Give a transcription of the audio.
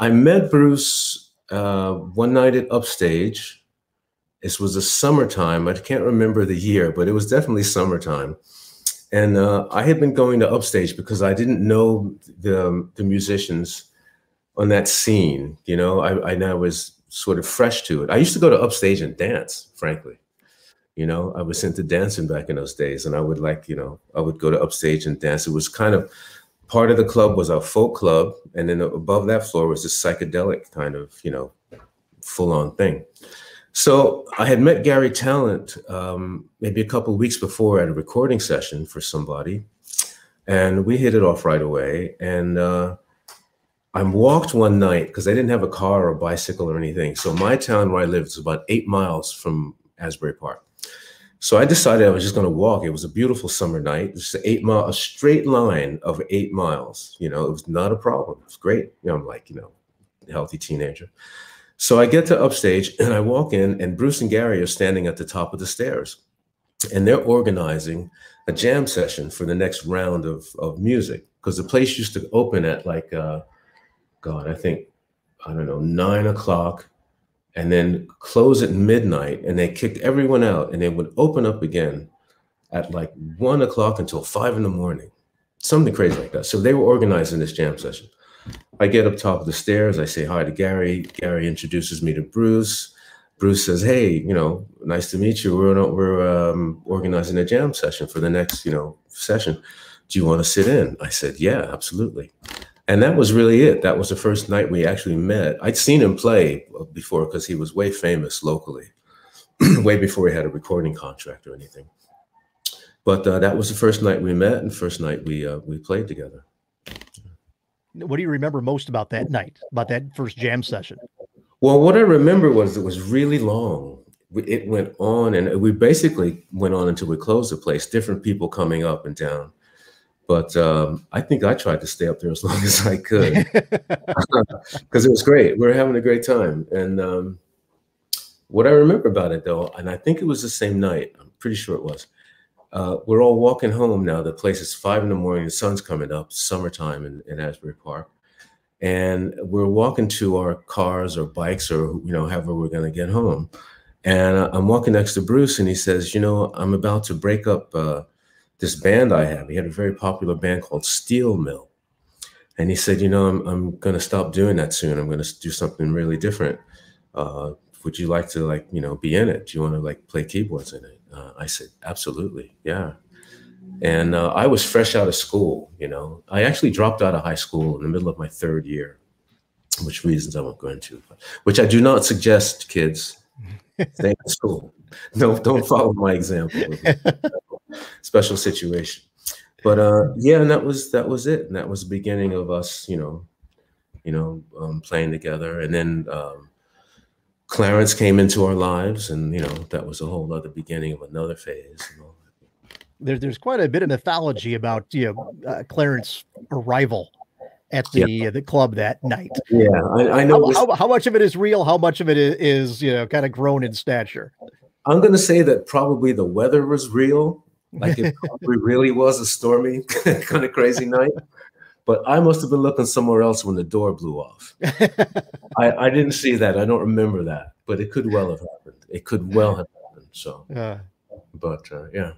I met Bruce one night at Upstage. This was the summertime. I can't remember the year, but it was definitely summertime. And I had been going to Upstage because I didn't know the musicians on that scene. You know, I was sort of fresh to it. I used to go to Upstage and dance, frankly. You know, I was into dancing back in those days, and I would I would go to Upstage and dance. It was kind of, part of the club was our folk club, and then above that floor was this psychedelic kind of, full-on thing. So I had met Gary Tallent maybe a couple of weeks before at a recording session for somebody, and we hit it off right away. And I walked one night because I didn't have a car or a bicycle or anything. So my town where I lived was about 8 miles from Asbury Park. So I decided I was just going to walk. It was a beautiful summer night. Just a straight line of 8 miles. You know, it was not a problem. It was great. You know, I'm like, a healthy teenager. So I get to Upstage and I walk in, and Bruce and Gary are standing at the top of the stairs, and they're organizing a jam session for the next round of music, because the place used to open at like, God, I don't know, 9 o'clock. And then close at midnight, and they kicked everyone out, and they would open up again at like 1 o'clock until 5 in the morning, something crazy like that. So they were organizing this jam session. I get up top of the stairs, I say hi to Gary. Gary introduces me to Bruce. Bruce says, hey, nice to meet you. We're organizing a jam session for the next, session. Do you want to sit in? I said, yeah, absolutely. And that was really it. That was the first night we actually met. I'd seen him play before because he was way famous locally, way before he had a recording contract or anything. But that was the first night we met, and the first night we played together. What do you remember most about that night, about that first jam session? Well, what I remember was it was really long. It went on, and we basically went on until we closed the place, different people coming up and down. But I think I tried to stay up there as long as I could because it was great. We were having a great time. And what I remember about it, though, and I think it was the same night. I'm pretty sure it was. We're all walking home now. The place is 5 in the morning. The sun's coming up, summertime in Asbury Park. And we're walking to our cars or bikes or, however we're going to get home. And I'm walking next to Bruce, and he says, I'm about to break up this band I have. He had a very popular band called Steel Mill. And he said, I'm going to stop doing that soon. I'm going to do something really different. Would you like to, be in it? Do you want to, play keyboards in it? I said, absolutely, yeah. And I was fresh out of school, I actually dropped out of high school in the middle of my 3rd year, which reasons I won't go into, but, which I do not suggest, kids. Stay in school. No, don't follow my example. Special situation. But yeah, and that was it, and that was the beginning of us playing together. And then Clarence came into our lives, and that was a whole other beginning of another phase. There's quite a bit of mythology about Clarence's arrival at the yeah. The club that night. Yeah, I know. How much of it is real? How much of it is kind of grown in stature? I'm going to say that probably the weather was real. Like it probably really was a stormy kind of crazy night, but I must have been looking somewhere else when the door blew off. I didn't see that. I don't remember that, but it could well have happened. It could well have happened. So, but yeah.